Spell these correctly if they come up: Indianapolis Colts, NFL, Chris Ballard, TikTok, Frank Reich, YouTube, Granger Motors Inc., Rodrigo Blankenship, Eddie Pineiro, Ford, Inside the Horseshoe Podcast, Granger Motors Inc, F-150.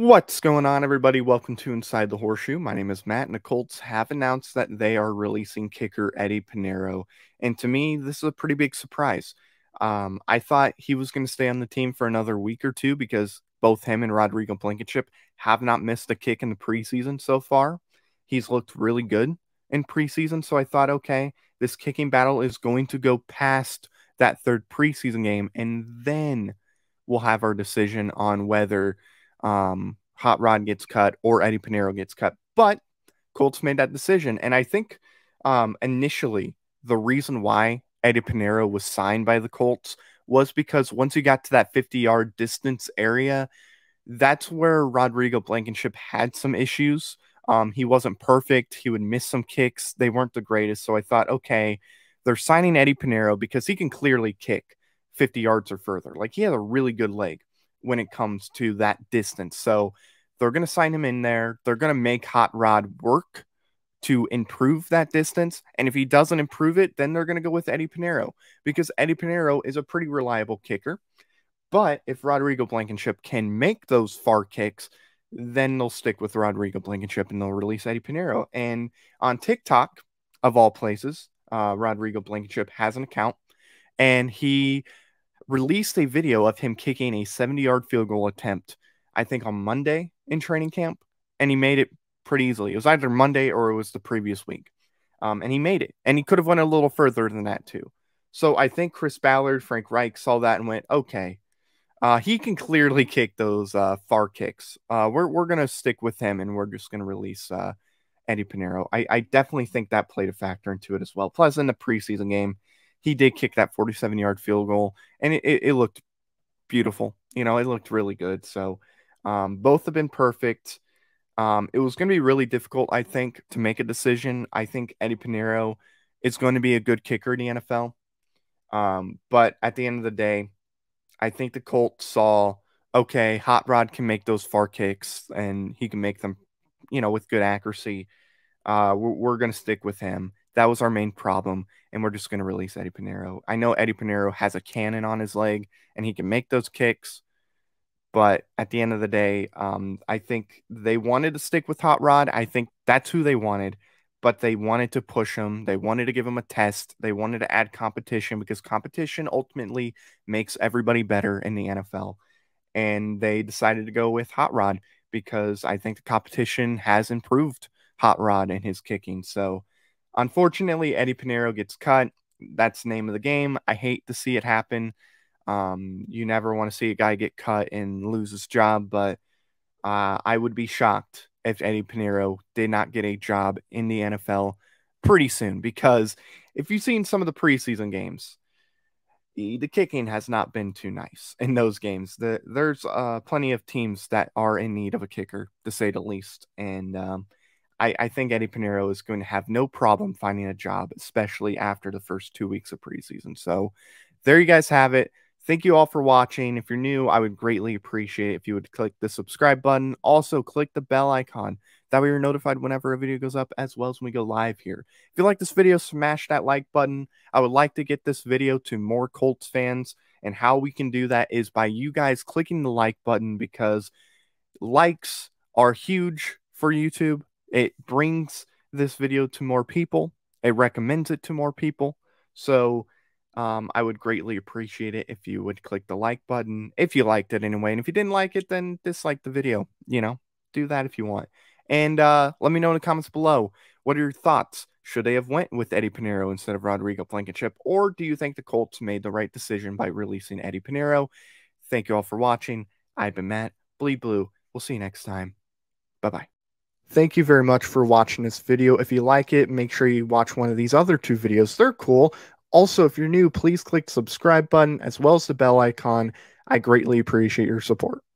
What's going on, everybody? Welcome to Inside the Horseshoe. My name is Matt, and the Colts have announced that they are releasing kicker Eddie Pineiro. And to me, this is a pretty big surprise. I thought he was going to stay on the team for another week or two because both him and Rodrigo Blankenship have not missed a kick in the preseason so far. He's looked really good in preseason, so I thought, okay, this kicking battle is going to go past that third preseason game, and then we'll have our decision on whether Hot Rod gets cut or Eddie Pineiro gets cut. But Colts made that decision, and I think initially the reason why Eddie Pineiro was signed by the Colts was because once you got to that 50-yard distance area, that's where Rodrigo Blankenship had some issues. He wasn't perfect. He would miss some kicks. They weren't the greatest. So I thought, okay, they're signing Eddie Pineiro because he can clearly kick 50 yards or further. Like, he has a really good leg when it comes to that distance. So they're going to sign him in there. They're going to make Hot Rod work to improve that distance. And if he doesn't improve it, then they're going to go with Eddie Pineiro, because Eddie Pineiro is a pretty reliable kicker. But if Rodrigo Blankenship can make those far kicks, then they'll stick with Rodrigo Blankenship and they'll release Eddie Pineiro. And on TikTok, of all places, Rodrigo Blankenship has an account, and he released a video of him kicking a 70-yard field goal attempt, I think on Monday in training camp, and he made it pretty easily. It was either Monday or it was the previous week, and he made it. And he could have went a little further than that too. So I think Chris Ballard, Frank Reich saw that and went, okay, he can clearly kick those far kicks. We're going to stick with him, and we're just going to release Eddie Pineiro. I definitely think that played a factor into it as well. Plus, in the preseason game, he did kick that 47-yard field goal, and it looked beautiful. You know, it looked really good. So both have been perfect. It was going to be really difficult, I think, to make a decision. I think Eddie Pineiro is going to be a good kicker in the NFL. But at the end of the day, I think the Colts saw, okay, Hot Rod can make those far kicks, and he can make them, you know, with good accuracy. We're going to stick with him. That was our main problem, and we're just going to release Eddie Pineiro. I know Eddie Pineiro has a cannon on his leg, and he can make those kicks, but at the end of the day, I think they wanted to stick with Hot Rod. I think that's who they wanted, but they wanted to push him. They wanted to give him a test. They wanted to add competition, because competition ultimately makes everybody better in the NFL, and they decided to go with Hot Rod because I think the competition has improved Hot Rod and his kicking. So unfortunately, Eddie Pineiro gets cut. That's the name of the game. I hate to see it happen. You never want to see a guy get cut and lose his job, but I would be shocked if Eddie Pineiro did not get a job in the NFL pretty soon, because if you've seen some of the preseason games, the kicking has not been too nice in those games. There's plenty of teams that are in need of a kicker, to say the least, and I think Eddie Pineiro is going to have no problem finding a job, especially after the first 2 weeks of preseason. So there you guys have it. Thank you all for watching. If you're new, I would greatly appreciate it if you would click the subscribe button. Also, click the bell icon. That way you're notified whenever a video goes up, as well as when we go live here. If you like this video, smash that like button. I would like to get this video to more Colts fans, and how we can do that is by you guys clicking the like button, because likes are huge for YouTube. It brings this video to more people. It recommends it to more people. So I would greatly appreciate it if you would click the like button, if you liked it anyway. And if you didn't like it, then dislike the video. You know, do that if you want. And let me know in the comments below, what are your thoughts? Should they have went with Eddie Pineiro instead of Rodrigo Blankenship? Or do you think the Colts made the right decision by releasing Eddie Pineiro? Thank you all for watching. I've been Matt, Bleed Blue. We'll see you next time. Bye-bye. Thank you very much for watching this video. If you like it, make sure you watch one of these other two videos. They're cool. Also, if you're new, please click the subscribe button as well as the bell icon. I greatly appreciate your support.